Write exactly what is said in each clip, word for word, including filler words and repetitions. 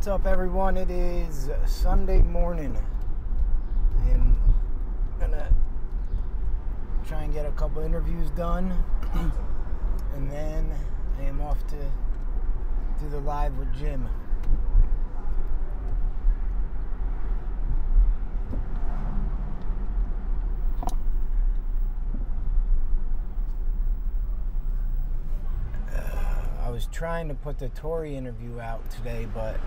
What's up, everyone? It is Sunday morning. I'm gonna try and get a couple interviews done, and then I am off to do the live with Jim. I was trying to put the Tory interview out today, but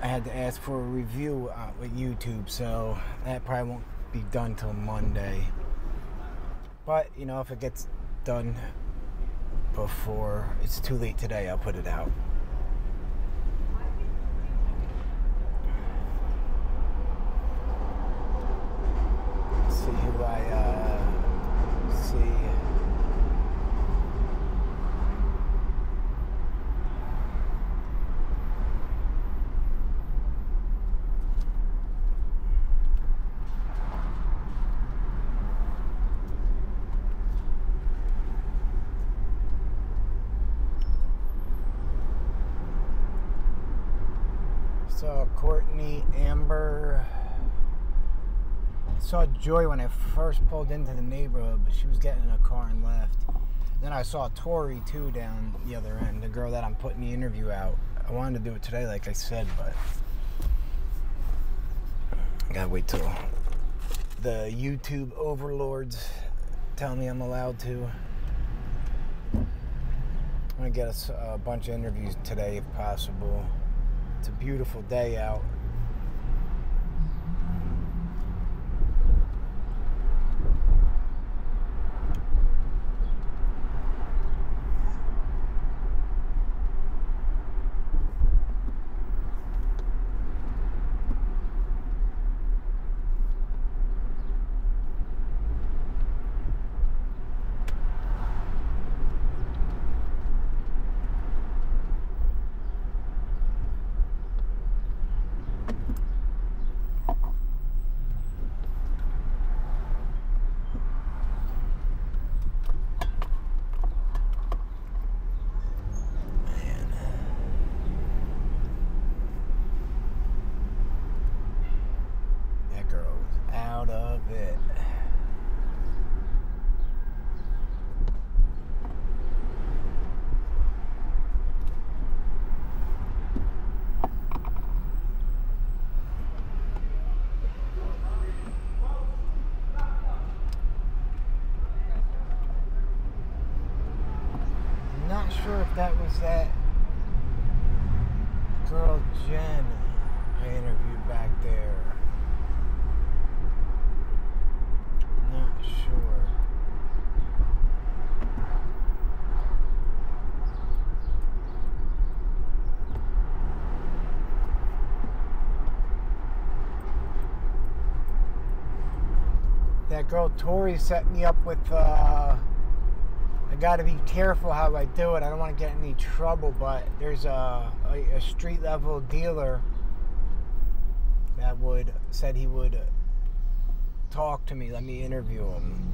I had to ask for a review uh, with YouTube, so that probably won't be done till Monday. But you know, if it gets done before it's too late today, I'll put it out. Let's see who I uh, see. I saw Joy when I first pulled into the neighborhood, but she was getting in a car and left. Then I saw Tori too down the other end, the girl that I'm putting the interview out. I wanted to do it today, like I said, but I gotta wait till the YouTube overlords tell me I'm allowed to. I'm gonna get a, a bunch of interviews today if possible. It's a beautiful day out. Girl Tori set me up with uh, I gotta be careful how I do it. I don't want to get in any trouble, but there's a, a, a street level dealer that would said he would talk to me, let me interview him,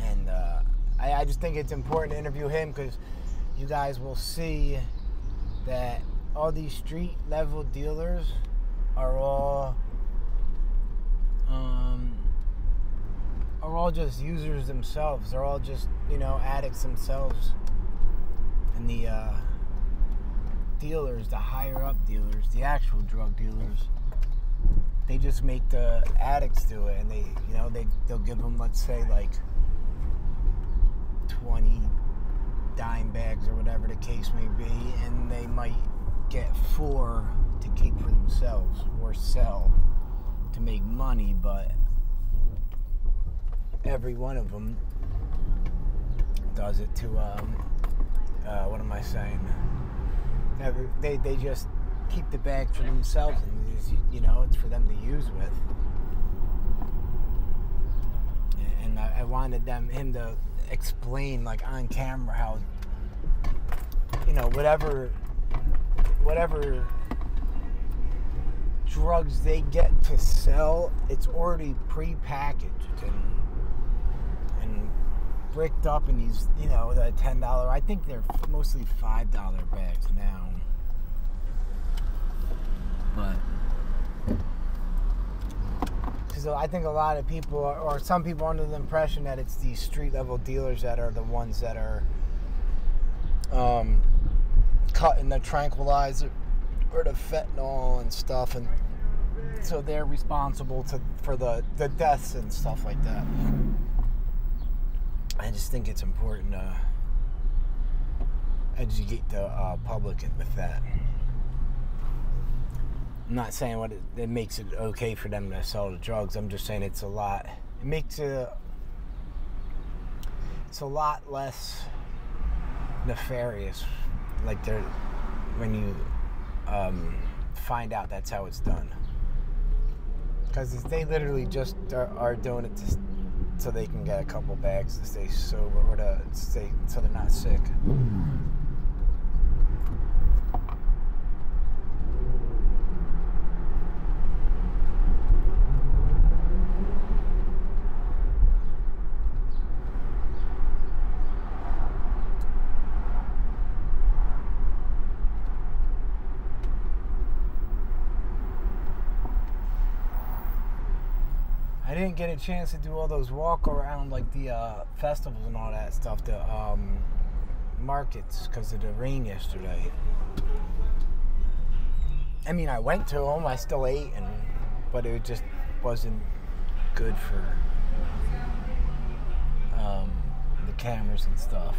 and uh, I, I just think it's important to interview him, because you guys will see that all these street level dealers are all Um, are all just users themselves. They're all just, you know, addicts themselves. And the uh, dealers, the higher up dealers, the actual drug dealers, they just make the addicts do it. And they, you know, they they'll give them, let's say, like twenty dime bags or whatever the case may be, and they might get four to keep for themselves or sell to make money. But every one of them does it to um uh what am I saying every they they just keep the bags for themselves, and you know, it's for them to use with. And I, I wanted them him to explain, like, on camera how, you know, whatever whatever drugs they get to sell, it's already pre-packaged and, and bricked up in these, you know, the ten dollar. I think they're mostly five dollar bags now. But so I think a lot of people, are, or some people, are under the impression that it's these street level dealers that are the ones that are um, cutting the tranquilizer or the fentanyl and stuff, and so they're responsible to for the the deaths and stuff like that. I just think it's important to educate the uh, public with that. I'm not saying what it, it makes it okay for them to sell the drugs. I'm just saying it's a lot. It makes it. It's a lot less nefarious, like they're when you um, find out that's how it's done. Because they literally just are, are doing it to, so they can get a couple bags to stay sober or to stay so they're not sick. I didn't get a chance to do all those walk around, like the uh, festivals and all that stuff, the um, markets, because of the rain yesterday. I mean, I went to them, I still ate, and but it just wasn't good for um, the cameras and stuff.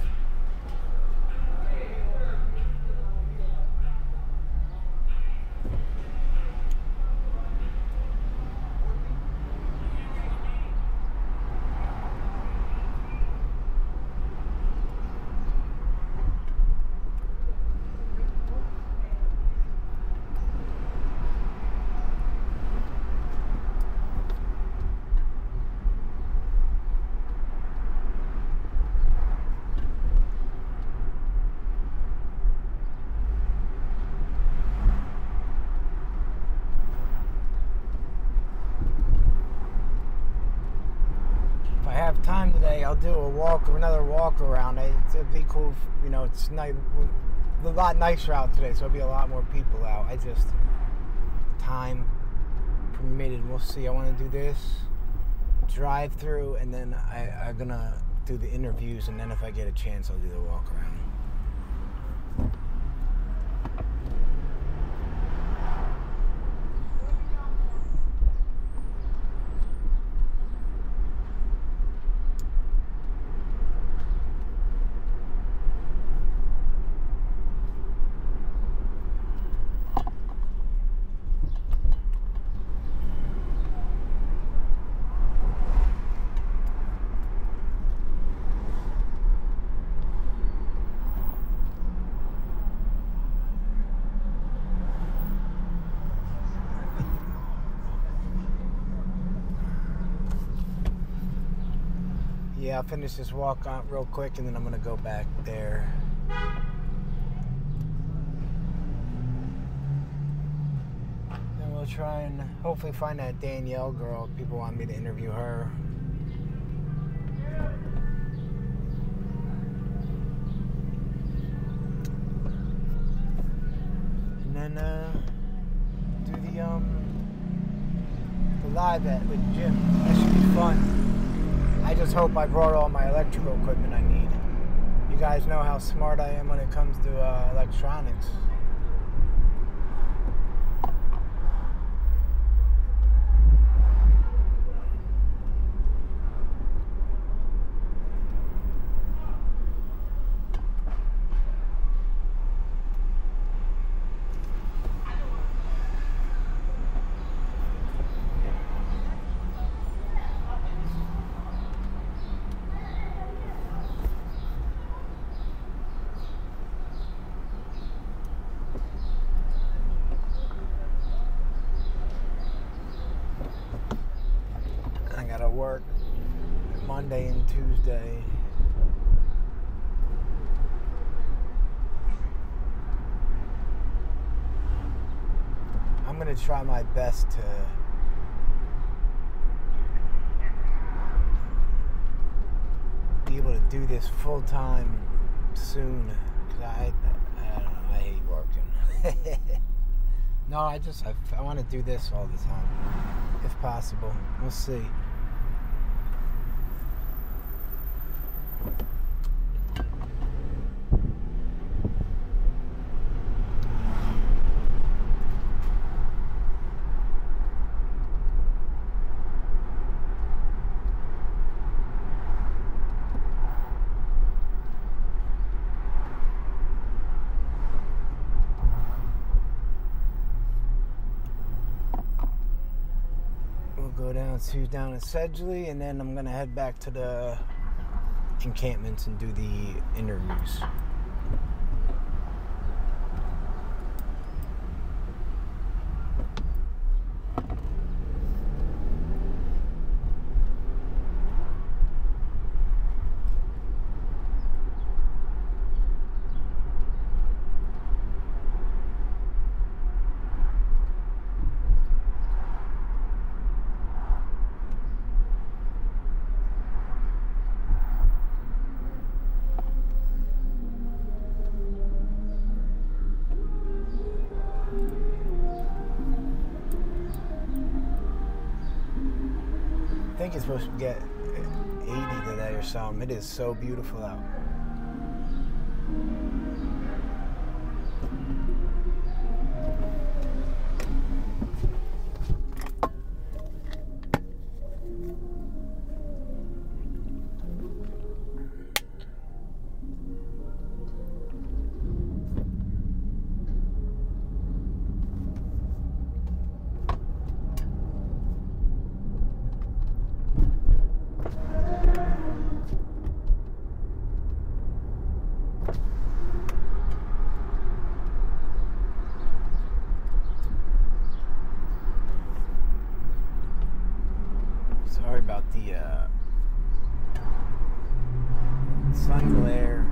Time today, I'll do a walk or another walk around. It'd be cool, if, you know. It's nice, a lot nicer out today, so there'll be a lot more people out. I just time permitted. We'll see. I want to do this drive through, and then I, I'm gonna do the interviews, and then if I get a chance, I'll do the walk around. Yeah, I'll finish this walk on real quick, and then I'm gonna go back there. And we'll try and hopefully find that Danielle girl. People want me to interview her. And then uh, do the um the live at with Jim. That should be fun. I just hope I brought all my electrical equipment I need. You guys know how smart I am when it comes to uh, electronics. Work Monday and Tuesday. I'm gonna try my best to be able to do this full time soon, because I, I don't know, I hate working. No, I just, I, I want to do this all the time, if possible. We'll see. Go down to down in Sedgley, and then I'm gonna head back to the encampments and do the interviews. I think it's supposed to get eighty today or something. It is so beautiful out. Sorry about the uh, sun glare.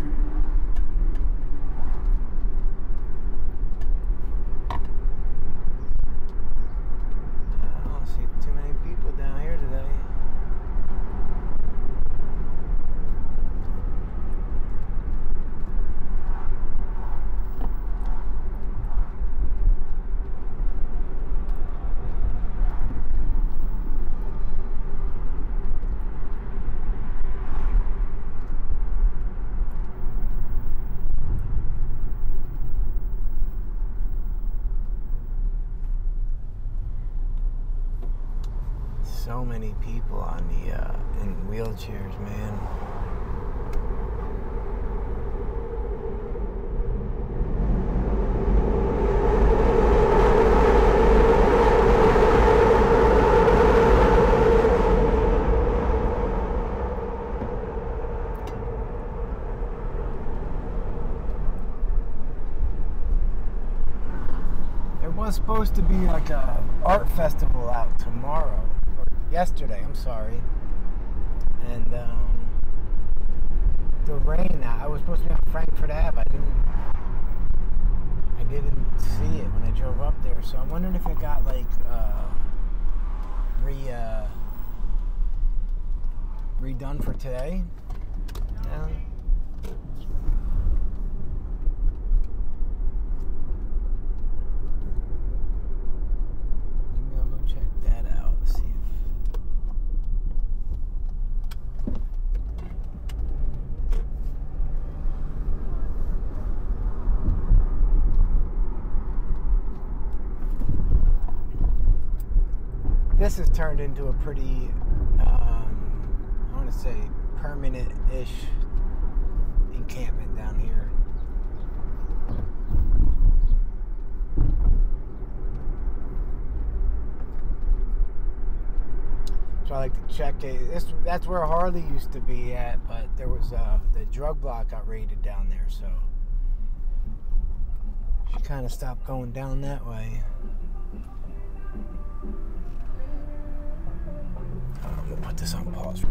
So many people on the uh, in wheelchairs, man. There was supposed to be like a art festival out tomorrow. Yesterday, I'm sorry, and um, the rain. I was supposed to be on Frankfurt Avenue. I didn't. I didn't see it when I drove up there, so I'm wondering if it got like uh, re uh, redone for today. Yeah. This has turned into a pretty, um, I want to say, permanent-ish encampment down here. So I like to check it. This, that's where Harley used to be at, but there was uh, the drug block got raided down there, so she kind of stopped going down that way. We'll put this on pause.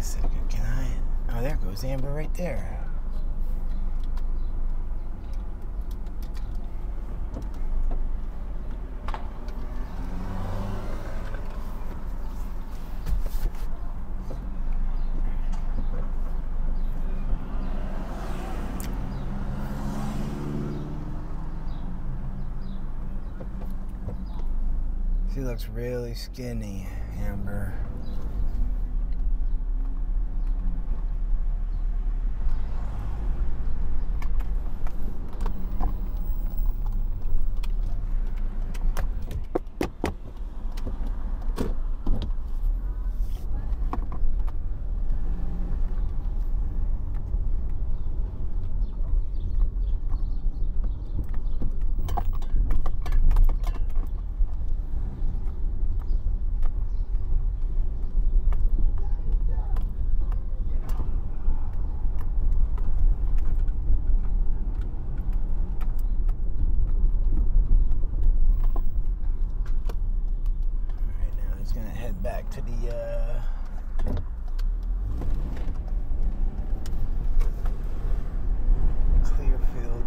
a second, can I? Oh, there goes Amber right there. She looks really skinny, Amber. Back to the uh clear field.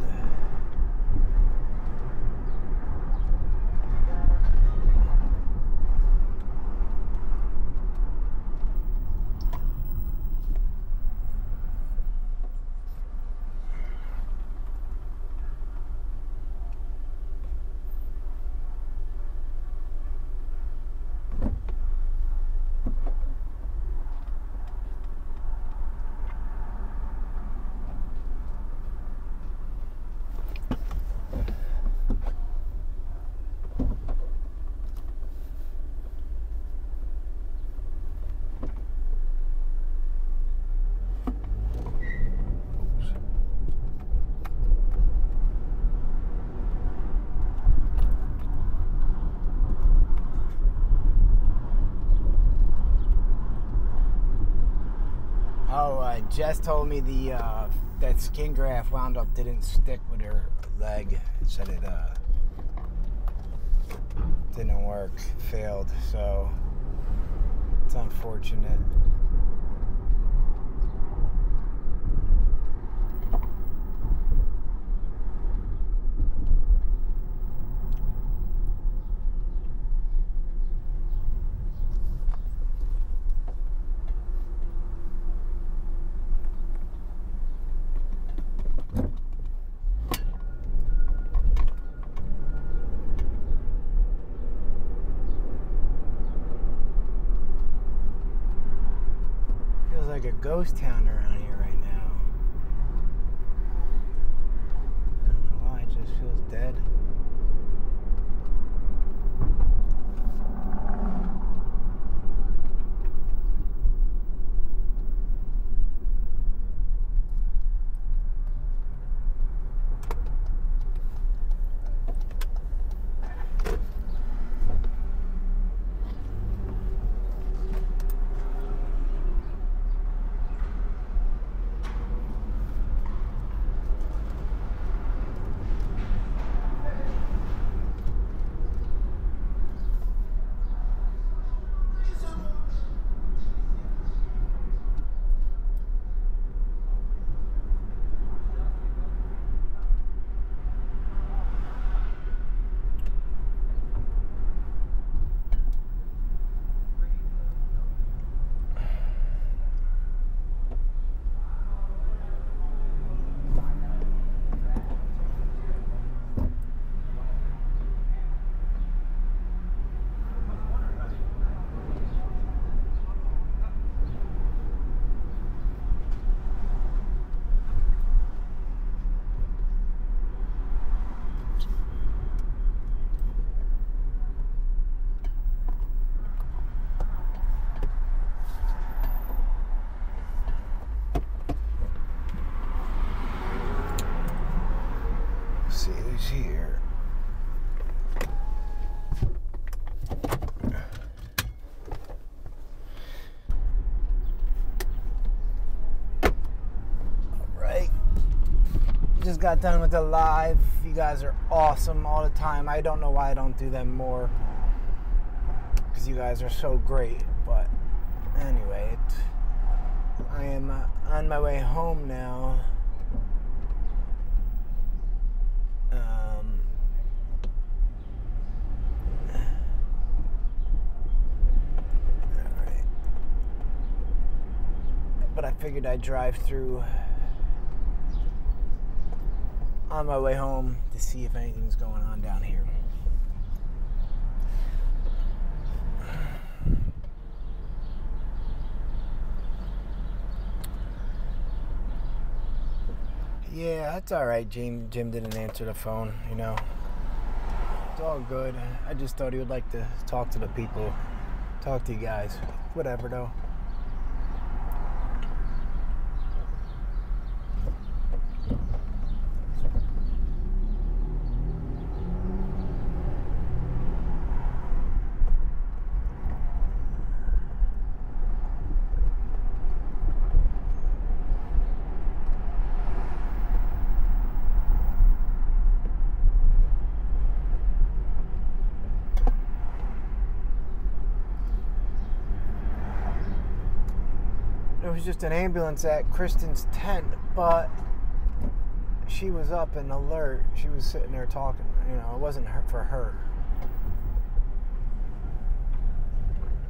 Jess told me the uh, that skin graft wound up didn't stick with her leg. It said it uh, didn't work, failed. So it's unfortunate. Like a ghost town around here right now. I don't know why, it just feels dead. Here. Alright. Just got done with the live. You guys are awesome all the time. I don't know why I don't do them more, because you guys are so great. But anyway, it's I am on my way home now. Um, all right. But I figured I'd drive through on my way home to see if anything's going on down here. Yeah, that's all right. Jim, Jim didn't answer the phone, you know. It's all good. I just thought he would like to talk to the people, talk to you guys. Whatever, though. It was just an ambulance at Kristen's tent, but she was up and alert. She was sitting there talking. You know, it wasn't her, for her.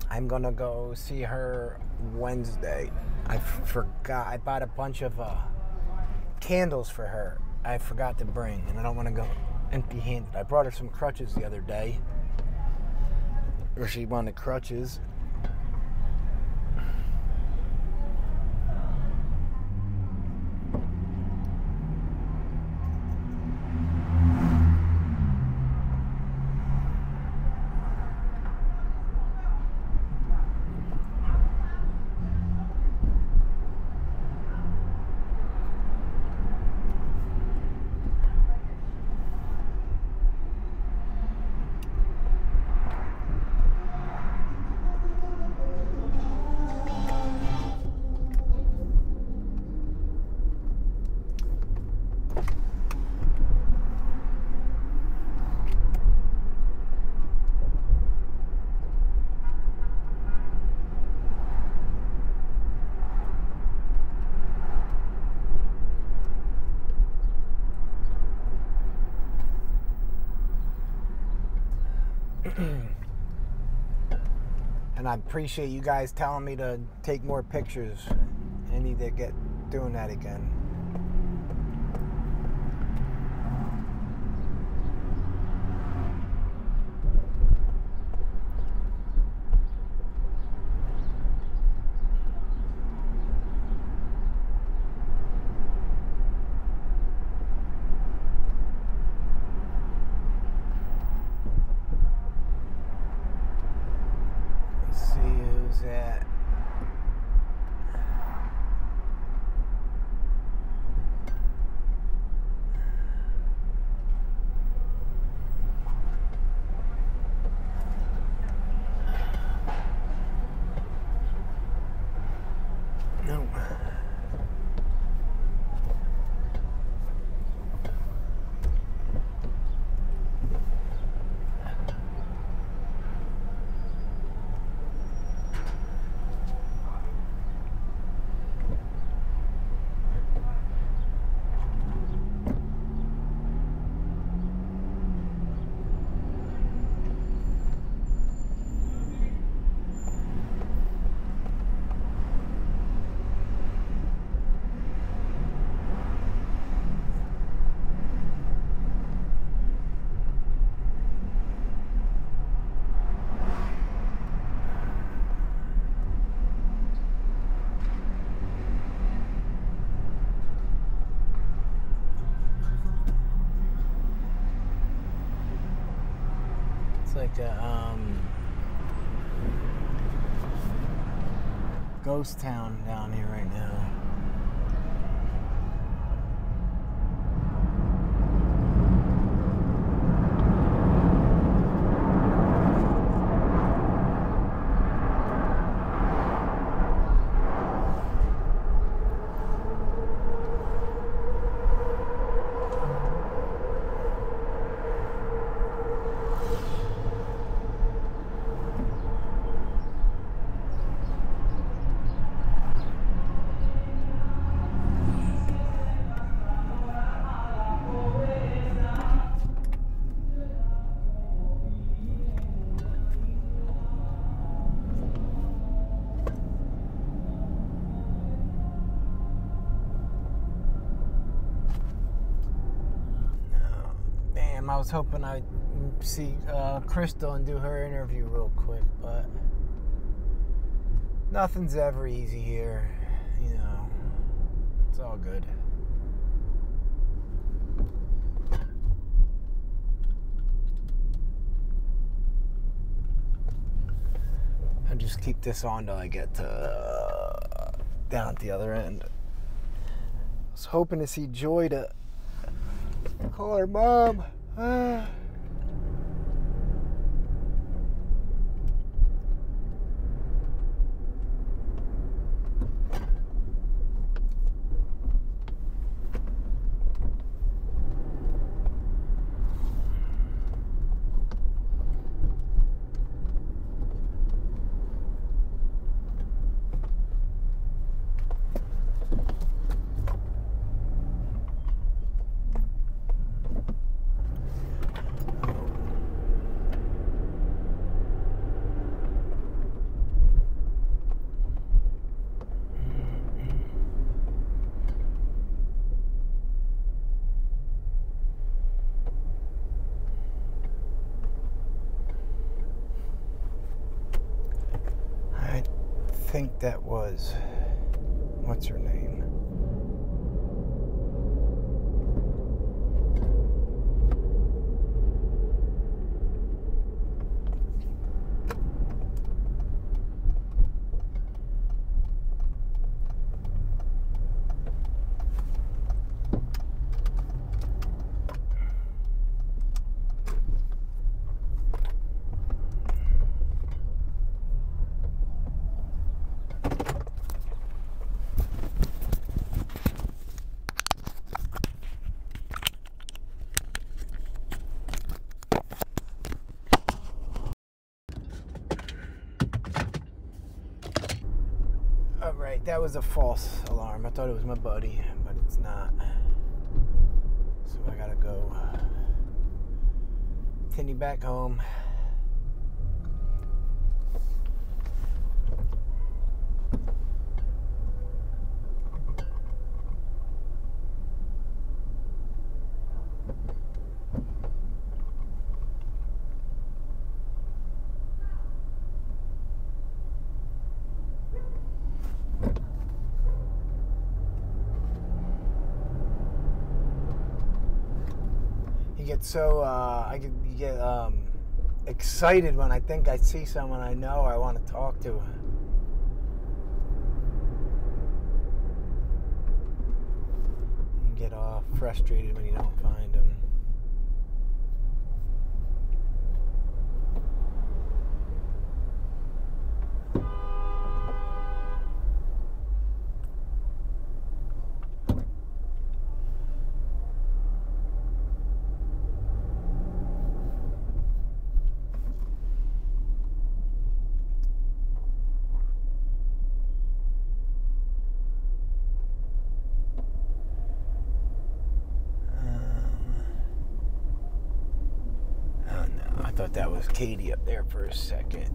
I'm going to go see her Wednesday. I forgot. I bought a bunch of uh, candles for her. I forgot to bring, and I don't want to go empty-handed. I brought her some crutches the other day, or she wanted crutches. And I appreciate you guys telling me to take more pictures. I need to get doing that again. Like a um, ghost town down here right now. time. I was hoping I'd see uh, Crystal and do her interview real quick, but nothing's ever easy here, you know. It's all good. I'll just keep this on till I get to uh, down at the other end. I was hoping to see Joy to call her mom. Ah. I think that was, what's her name? That was a false alarm. I thought it was my buddy, but it's not. So I gotta go continue back home. So uh, I get um, excited when I think I see someone I know or I want to talk to. You get all frustrated when you don't find them. I thought that was Katie up there for a second.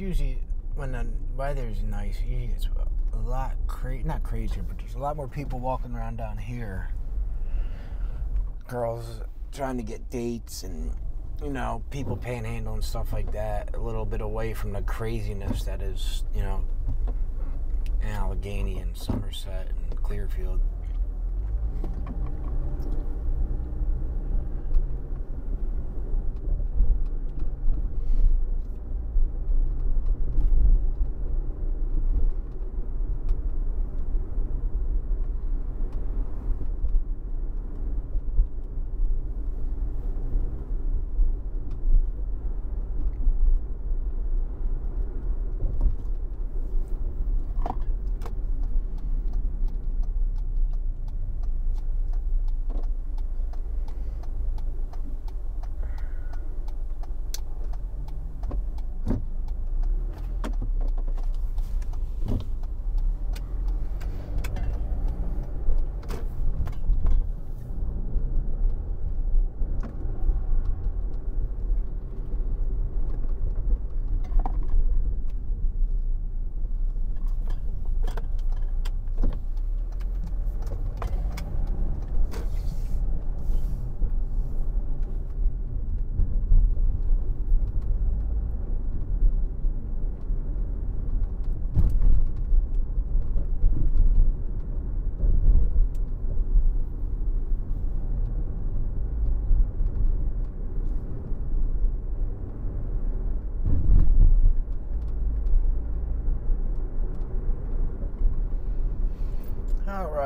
Usually when the weather's nice, usually it's a lot crazy, not crazier, but there's a lot more people walking around down here. Girls trying to get dates and, you know, people panhandling and stuff like that, a little bit away from the craziness that is, you know, Allegheny and Somerset and Clearfield.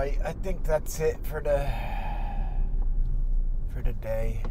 right, I think that's it for the for the day.